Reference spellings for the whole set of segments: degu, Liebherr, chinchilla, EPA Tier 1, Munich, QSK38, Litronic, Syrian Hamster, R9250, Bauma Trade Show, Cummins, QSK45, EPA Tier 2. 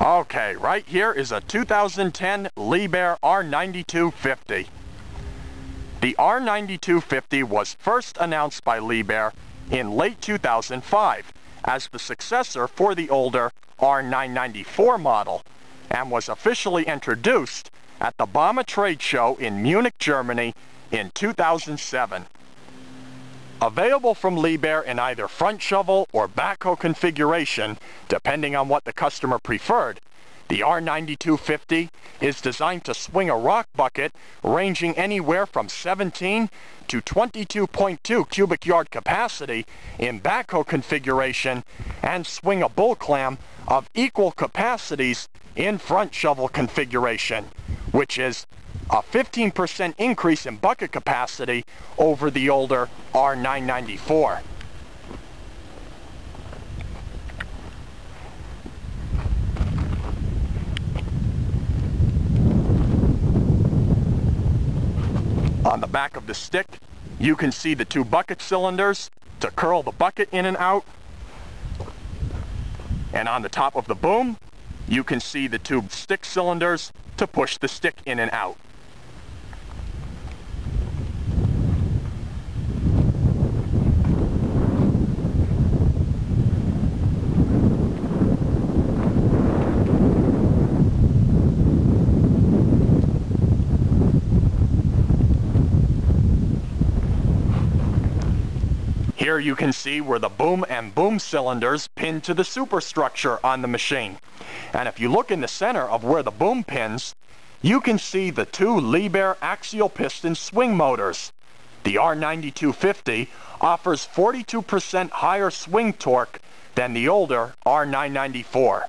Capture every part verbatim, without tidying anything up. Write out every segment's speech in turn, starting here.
Okay, right here is a two thousand ten Liebherr R ninety-two fifty. The R ninety-two fifty was first announced by Liebherr in late two thousand five as the successor for the older R nine ninety-four model, and was officially introduced at the Bauma Trade Show in Munich, Germany in two thousand seven. Available from Liebherr in either front shovel or backhoe configuration, depending on what the customer preferred, the R ninety-two fifty is designed to swing a rock bucket ranging anywhere from seventeen to twenty-two point two cubic yard capacity in backhoe configuration, and swing a bull clam of equal capacities in front shovel configuration, which is a fifteen percent increase in bucket capacity over the older R nine ninety-four. On the back of the stick, you can see the two bucket cylinders to curl the bucket in and out. And on the top of the boom, you can see the two stick cylinders to push the stick in and out. Here you can see where the boom and boom cylinders pin to the superstructure on the machine. And if you look in the center of where the boom pins, you can see the two Liebherr axial piston swing motors. The R ninety-two fifty offers forty-two percent higher swing torque than the older R nine ninety-four.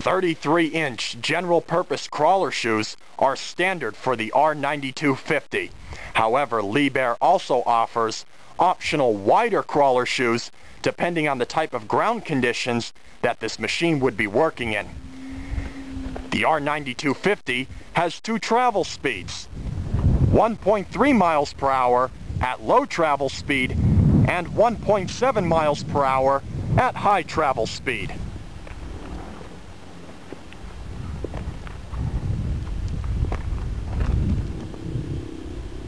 thirty-three inch general-purpose crawler shoes are standard for the R ninety-two fifty. However, Liebherr also offers optional wider crawler shoes depending on the type of ground conditions that this machine would be working in. The R ninety-two fifty has two travel speeds, one point three miles per hour at low travel speed and one point seven miles per hour at high travel speed.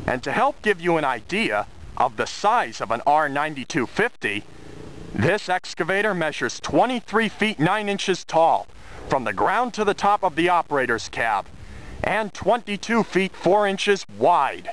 And to help give you an idea of the size of an R ninety-two fifty, this excavator measures twenty-three feet nine inches tall from the ground to the top of the operator's cab, and twenty-two feet four inches wide.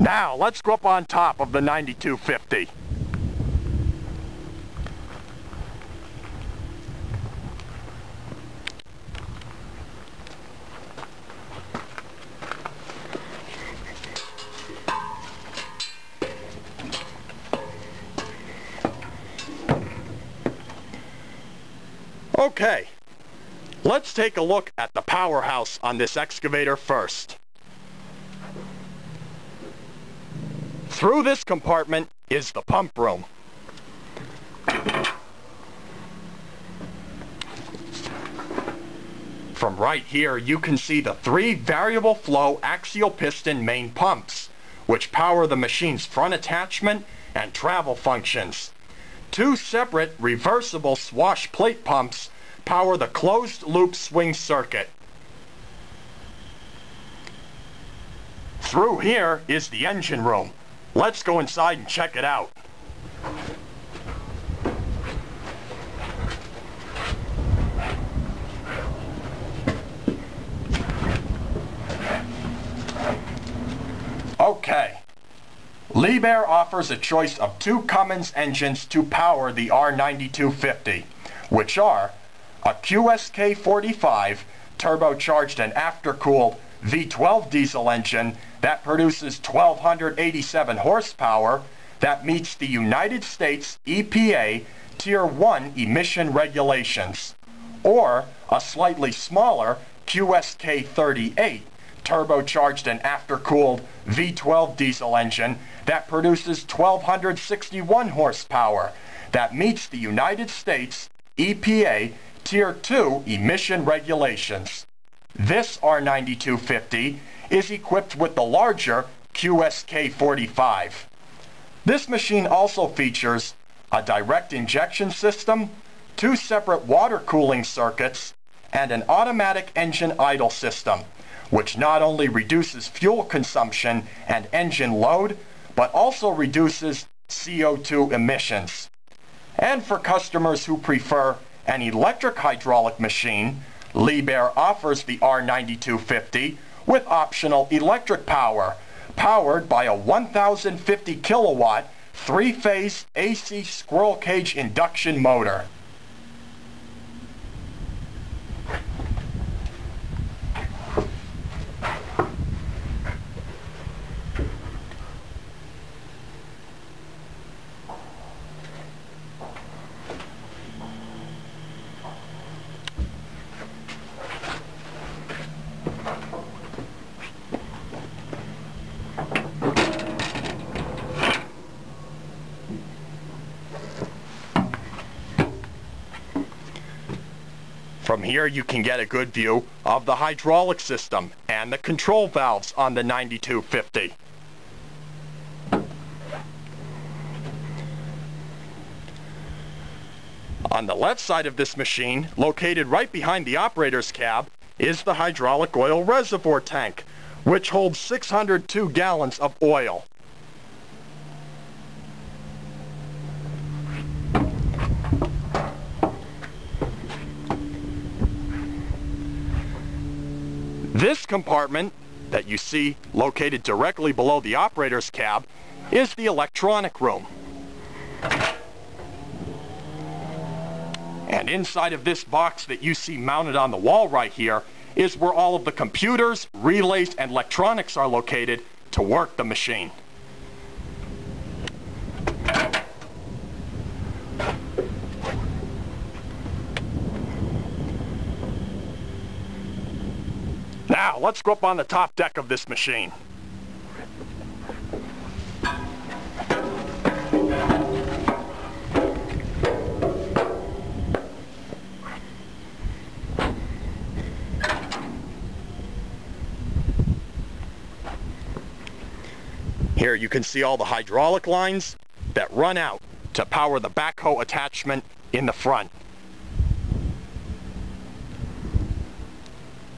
Now, let's go up on top of the ninety-two fifty. Okay, let's take a look at the powerhouse on this excavator first. Through this compartment is the pump room. From right here, you can see the three variable flow axial piston main pumps, which power the machine's front attachment and travel functions. Two separate reversible swash plate pumps power the closed loop swing circuit. Through here is the engine room. Let's go inside and check it out. Liebherr offers a choice of two Cummins engines to power the R ninety-two fifty, which are a Q S K forty-five turbocharged and aftercooled V twelve diesel engine that produces one thousand two hundred eighty-seven horsepower that meets the United States E P A Tier one emission regulations, or a slightly smaller Q S K thirty-eight turbocharged and aftercooled V twelve diesel engine that produces one thousand two hundred sixty-one horsepower that meets the United States E P A Tier two emission regulations. This R ninety-two fifty is equipped with the larger Q S K forty-five. This machine also features a direct injection system, two separate water cooling circuits, and an automatic engine idle system, which not only reduces fuel consumption and engine load, but also reduces C O two emissions. And for customers who prefer an electric hydraulic machine, Liebherr offers the R ninety-two fifty with optional electric power, powered by a one thousand fifty kilowatt three-phase A C squirrel cage induction motor. From here you can get a good view of the hydraulic system and the control valves on the ninety-two fifty. On the left side of this machine, located right behind the operator's cab, is the hydraulic oil reservoir tank, which holds six hundred two gallons of oil. This compartment that you see located directly below the operator's cab is the electronic room. And inside of this box that you see mounted on the wall right here is where all of the computers, relays, and electronics are located to work the machine. Now, let's go up on the top deck of this machine. Here you can see all the hydraulic lines that run out to power the backhoe attachment in the front.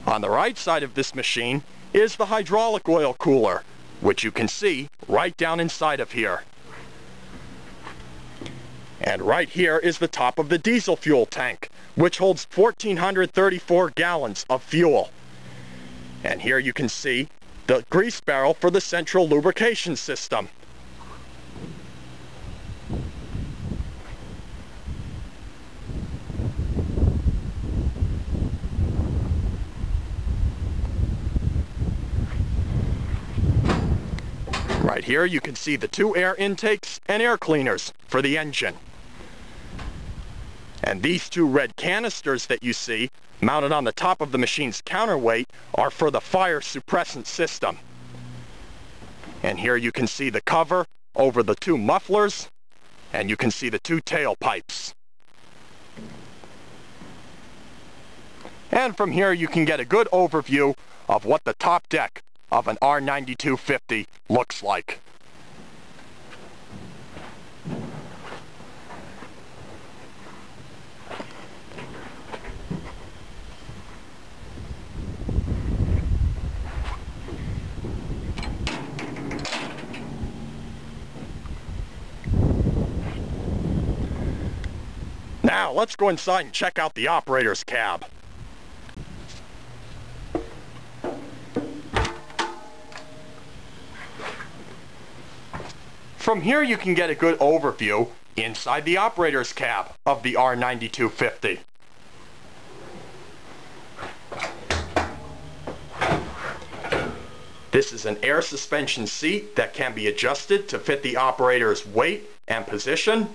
On the right side of this machine is the hydraulic oil cooler, which you can see right down inside of here. And right here is the top of the diesel fuel tank, which holds one thousand four hundred thirty-four gallons of fuel. And here you can see the grease barrel for the central lubrication system. Right here you can see the two air intakes and air cleaners for the engine. And these two red canisters that you see mounted on the top of the machine's counterweight are for the fire suppressant system. And here you can see the cover over the two mufflers, and you can see the two tailpipes. And from here you can get a good overview of what the top deck of an R ninety-two fifty looks like. Now let's go inside and check out the operator's cab. From here you can get a good overview inside the operator's cab of the R ninety-two fifty. This is an air suspension seat that can be adjusted to fit the operator's weight and position.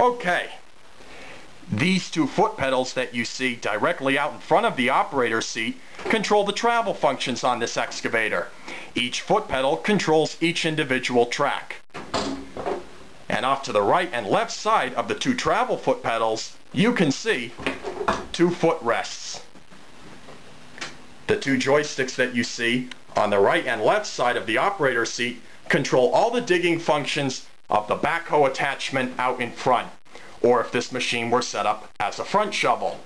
Okay, these two foot pedals that you see directly out in front of the operator's seat control the travel functions on this excavator. Each foot pedal controls each individual track. And off to the right and left side of the two travel foot pedals, you can see two foot rests. The two joysticks that you see on the right and left side of the operator's seat control all the digging functions of the backhoe attachment out in front, or if this machine were set up as a front shovel.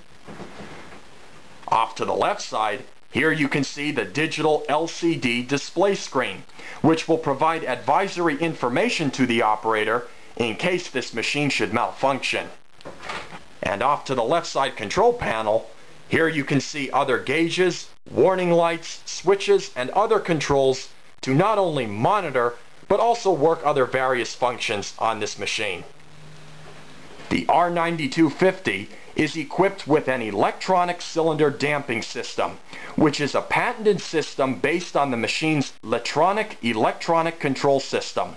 Off to the left side, here you can see the digital L C D display screen, which will provide advisory information to the operator in case this machine should malfunction. And off to the left side control panel, here you can see other gauges, warning lights, switches, and other controls to not only monitor, but also work other various functions on this machine. The R ninety-two fifty is equipped with an electronic cylinder damping system, which is a patented system based on the machine's Litronic electronic control system.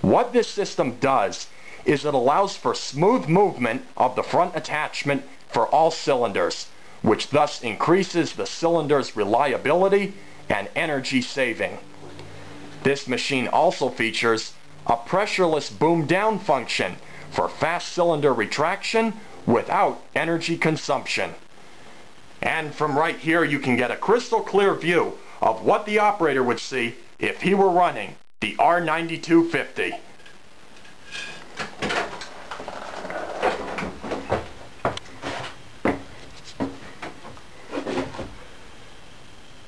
What this system does is it allows for smooth movement of the front attachment for all cylinders, which thus increases the cylinder's reliability and energy saving. This machine also features a pressureless boom down function for fast cylinder retraction without energy consumption. And from right here you can get a crystal clear view of what the operator would see if he were running the R ninety-two fifty.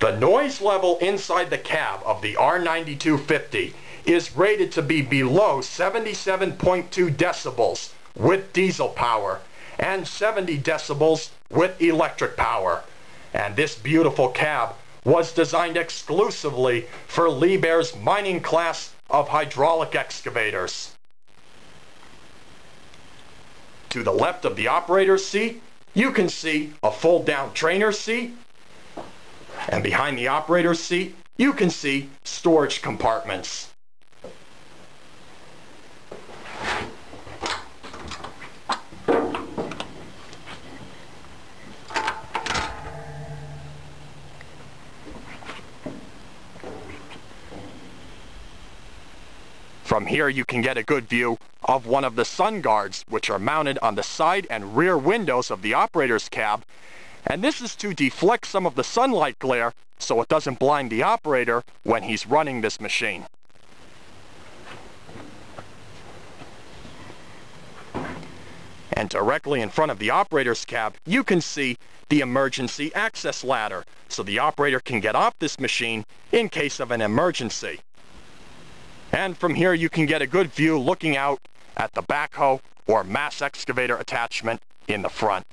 The noise level inside the cab of the R ninety-two fifty is rated to be below seventy-seven point two decibels with diesel power and seventy decibels with electric power. And this beautiful cab was designed exclusively for Liebherr's mining class of hydraulic excavators. To the left of the operator's seat, you can see a fold-down trainer seat, and behind the operator's seat, you can see storage compartments. From here, you can get a good view of one of the sun guards, which are mounted on the side and rear windows of the operator's cab. And this is to deflect some of the sunlight glare so it doesn't blind the operator when he's running this machine. And directly in front of the operator's cab, you can see the emergency access ladder, so the operator can get off this machine in case of an emergency. And from here you can get a good view looking out at the backhoe or mass excavator attachment in the front.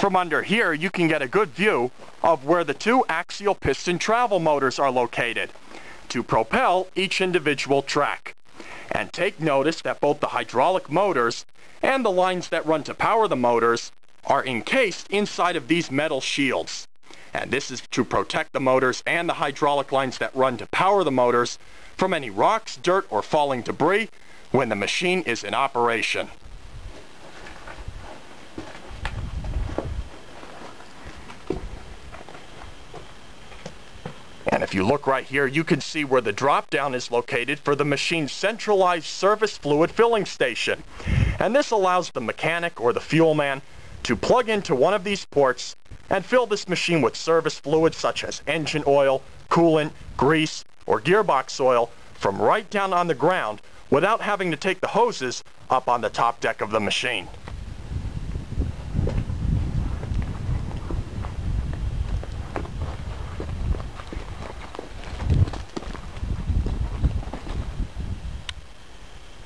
From under here, you can get a good view of where the two axial piston travel motors are located to propel each individual track. And take notice that both the hydraulic motors and the lines that run to power the motors are encased inside of these metal shields. And this is to protect the motors and the hydraulic lines that run to power the motors from any rocks, dirt, or falling debris when the machine is in operation. If you look right here, you can see where the drop-down is located for the machine's centralized service fluid filling station. And this allows the mechanic or the fuel man to plug into one of these ports and fill this machine with service fluids such as engine oil, coolant, grease, or gearbox oil from right down on the ground without having to take the hoses up on the top deck of the machine.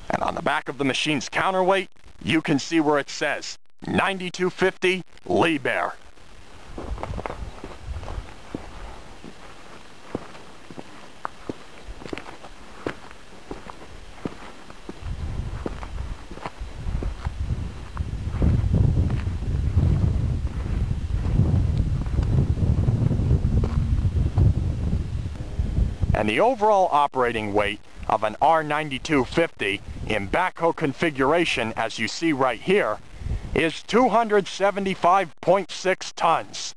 And on the back of the machine's counterweight, you can see where it says ninety-two fifty Liebherr. And the overall operating weight of an R ninety-two fifty in backhoe configuration, as you see right here, is two hundred seventy-five point six tons.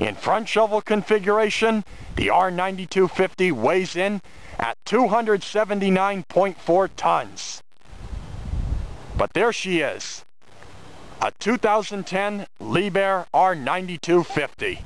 In front shovel configuration, the R ninety-two fifty weighs in at two hundred seventy-nine point four tons. But there she is, a two thousand ten Liebherr R ninety-two fifty.